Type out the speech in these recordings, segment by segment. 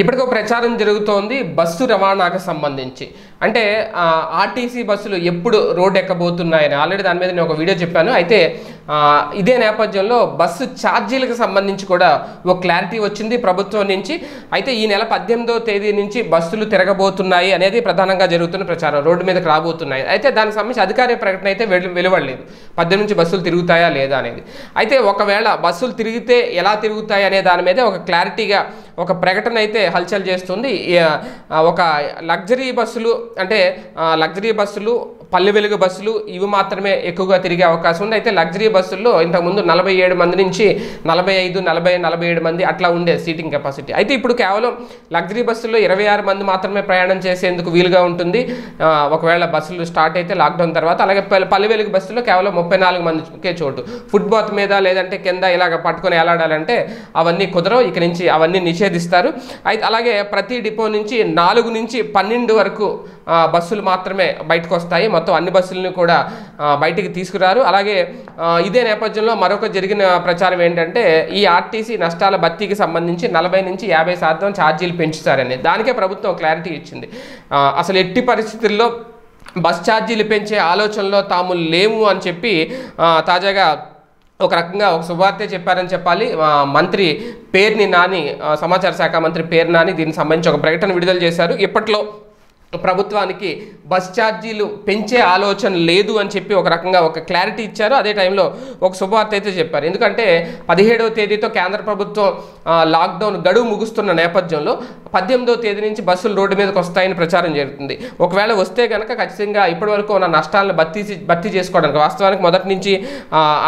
ఇప్పటికో ప్రచారం జరుగుతోంది బస్సు రవాణాకు సంబంధించి అంటే ఆర్టీసీ బస్సులు ఎప్పుడు రోడ్ ఎక్కబోతున్నాయని ఆల్రెడీ దాని మీద నేను ఒక వీడియో చెప్పాను అయితే ఇదే నేపథ్యంలో బస్సు ఛార్జీలకు సంబంధించి కూడా ఒక క్లారిటీ వచ్చింది ప్రభుత్వం నుంచి అయితే ఈ నెల 18వ తేదీ నుంచి బస్సులు తిరగబోతున్నాయి అనేది ప్రధానంగా జరుగుతున్న ప్రచారం రోడ్ మీదకి రాబోతున్నాయి అయితే దానికి సంబంధించి అధికారిక ప్రకటన అయితే వెలువడలేదు 18 నుంచి బస్సులు తిరుగుతాయా లేదా అనేది అయితే ఒకవేళ బస్సులు తిరిగితే ఎలా తిరుగుతాయి అనే దాని మీద ఒక క్లారిటీగా ఒక ప్రకటన అయితే హల్చల్ చేస్తుంది ఒక లగ్జరీ బస్సులు అంటే లగ్జరీ బస్సులు పల్లె వెలుగు బస్సులు ఇవి మాత్రమే ఎక్కువగా తిరిగే అవకాశం ఉంది అయితే లగ్జరీ బస్సుల్లో ఇంతకుముందు 47 మంది నుంచి 45 40 47 మంది అట్లా ఉండే సీటింగ్ కెపాసిటీ అయితే ఇప్పుడు కేవలం లగ్జరీ బస్సుల్లో 26 మంది మాత్రమే ప్రయాణం చేసేందుకు వీలుగా ఉంటుంది ఒకవేళ బస్సులు స్టార్ట్ అయితే లాక్డౌన్ తర్వాత అలాగే పల్లె వెలుగు బస్సుల్లో కేవలం 34 మందికే చోటు ఫుట్పాత్ మీద లేదంటే కింద ఇలాగ పట్టుకొని ఎలాడాలంటే అవన్నీ కుదరవు ఇక నుంచి అవన్నీ నిషేధిస్తారు అయితే అలాగే ప్రతి డిపో నుంచి 4 నుంచి 12 వరకు బస్సులు మాత్రమే బయటకు వస్తాయి మొత్తం అన్ని బస్సులను కూడా బయటికి తీసుకురారు అలాగే ఇదే నేపథ్యంలో మరొక జరిగిన ప్రచారం ఏంటంటే ఈ ఆర్టీసీ నష్టాల భర్తీకి సంబంధించి 40 నుంచి 50% ఛార్జీలు పెంచుతారని దానికే ప్రభుత్వం క్లారిటీ ఇచ్చింది అసలు ఎట్టి పరిస్థితుల్లో బస్ ఛార్జీలు పెంచే ఆలోచనలో తాము లేము అని చెప్పి తాజాగా ఒక రకంగా ఒక శుభార్తే చెప్పారని చెప్పాలి మంత్రి పేర్ని నాని సమాచార శాఖ మంత్రి పేర్ని నాని దీనికి సంబంధించి ఒక ప్రకటన విడుదల చేశారు ఇప్పట్లో ప్రభుత్వానికి బస్ ఛార్జీలు పెంచే ఆలోచన లేదు అని చెప్పి ఒక రకంగా ఒక క్లారిటీ ఇచ్చారు అదే టైంలో ఒక శుభవార్త అయితే చెప్పారు ఎందుకంటే 17వ తేదీతో కేంద్ర ప్రభుత్వం లాక్డౌన్ గడువు ముగుస్తున్న నేపథ్యంలో 18వ తేదీ నుంచి బస్సులు రోడ్డు మీదకి వస్తాయని ప్రచారం జరుగుతుంది ఒకవేళ వస్తే కనుక ఖచ్చితంగా ఇప్పటివరకు ఉన్న నష్టాలను భర్తీ చేసుకోవడానికి వాస్తవానికి మొదటి నుంచి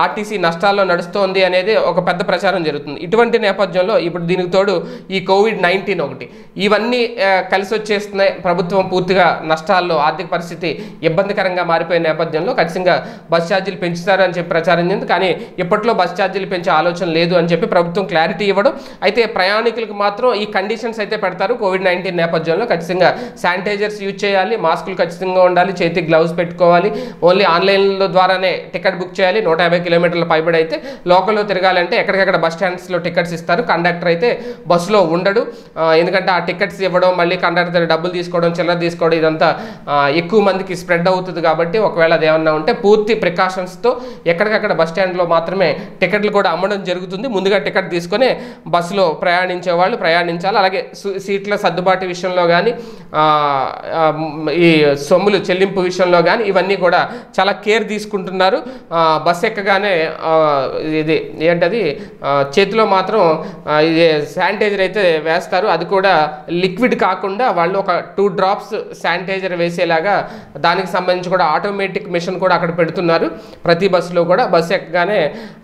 ఆర్టీసీ నష్టాల్లో నడుస్తోంది అనేది ఒక పెద్ద ప్రచారం జరుగుతుంది ఇటువంటి నేపథ్యంలో ఇప్పుడు దీనికి తోడు ఈ COVID-19 ఒకటి ఇవన్నీ కలిసి వచ్చేస్తున్నాయి ప్రభుత్వం పూర్తిగా నష్టాల్లో ఆర్థిక పరిస్థితి ఇబ్బందికరంగా మారిపోయిన నేపథ్యంలో ఖచ్చితంగా బస్ ఛార్జీలు పెంచుతారని చెప్పి ప్రచారం చేసింది కానీ ఇప్పట్లో బస్ ఛార్జీలు పెంచే ఆలోచన లేదు అని చెప్పి ప్రభుత్వం క్లారిటీ ఇవ్వడం అయితే ప్రయాణికులకు మాత్రం ఈ కండిషన్స్ అయితే పెడతారు COVID-19 నేపథ్యంలో ఖచ్చితంగా శానిటైజర్స్ యూజ్ చేయాలి మాస్కులు ఖచ్చితంగా ఉండాలి చేతికి గ్లౌస్ పెట్టుకోవాలి ఓన్లీ ఆన్లైన్లో ద్వారానే టికెట్ బుక్ చేయాలి 150 కిలోమీటర్ల పైబడి అయితే లోకల్లో తిరగాలంటే ఎక్కడికక్కడ బస్ స్టాండ్స్లో టికెట్స్ ఇస్తారు కండక్టర్ అయితే బస్సులో ఉండడు ఎందుకంటే ఆ టికెట్స్ ఇవ్వడం మళ్ళీ కండక్టర్ డబ్బులు తీసుకోవడం చిల్లర తీసుకోవడం ఇదంతా ఎక్కువ మందికి స్ప్రెడ్ అవుతుంది కాబట్టి ఒకవేళ అదేమన్నా ఉంటే పూర్తి ప్రికాషన్స్తో ఎక్కడికక్కడ బస్ స్టాండ్లో మాత్రమే టికెట్లు కూడా అమ్మడం జరుగుతుంది ముందుగా టికెట్ తీసుకొని బస్సులో ప్రయాణించే వాళ్ళు ప్రయాణించాలి అలాగే సీట్ల సర్దుబాటు విషయంలో కానీ ఈ సొమ్ములు చెల్లింపు విషయంలో కానీ ఇవన్నీ కూడా చాలా కేర్ తీసుకుంటున్నారు బస్సు ఎక్కగానే ఇది ఏంటది చేతిలో మాత్రం ఇది శానిటైజర్ అయితే వేస్తారు అది కూడా లిక్విడ్ కాకుండా వాళ్ళు ఒక 2 డ్రాప్స్ శానిటైజర్ వేసేలాగా దానికి సంబంధించి కూడా ఆటోమేటిక్ మిషన్ కూడా అక్కడ పెడుతున్నారు ప్రతి బస్సులో కూడా బస్సు ఎక్కగానే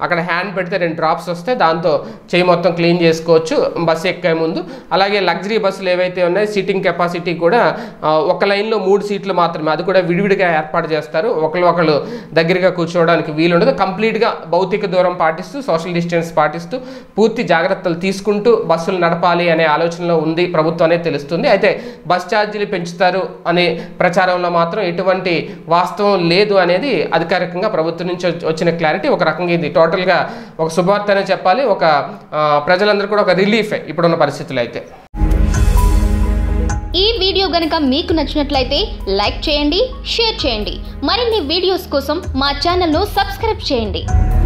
అక్కడ హ్యాండ్ పెడితే 2 డ్రాప్స్ వస్తాయి దాంతో చేయి మొత్తం క్లీన్ చేసుకోవచ్చు బస్సు ఎక్కే ముందు అలాగే లగ్జరీ బస్సులు ఏవైతే ఉన్నాయో సీటింగ్ కెపాసిటీ కూడా ఒక లైన్లో 3 సీట్లు మాత్రమే అది కూడా విడివిడిగా ఏర్పాటు చేస్తారు ఒకళ్ళు దగ్గరగా కూర్చోవడానికి వీలుండదు కంప్లీట్గా భౌతిక దూరం పాటిస్తూ సోషల్ డిస్టెన్స్ పాటిస్తూ పూర్తి జాగ్రత్తలు తీసుకుంటూ బస్సులు నడపాలి అనే ఆలోచనలో ఉంది ప్రభుత్వం అనేది తెలుస్తుంది అయితే బస్ ఛార్జీలు పెంచుతారు అనే ప్రచారంలో మాత్రం ఎటువంటి వాస్తవం లేదు అనేది అధికారికంగా ప్రభుత్వం నుంచి వచ్చిన క్లారిటీ ఒక రకంగా ఇది టోటల్గా ఒక శుభవార్త అనే చెప్పాలి ఒక ప్రజలందరూ కూడా ఒక రిలీఫే ఇప్పుడున్న పరిస్థితులు అయితే ఈ వీడియో గనక మీకు నచ్చినట్లయితే లైక్ చేయండి షేర్ చేయండి మరిన్ని వీడియోస్ కోసం మా ఛానల్ను సబ్స్క్రైబ్ చేయండి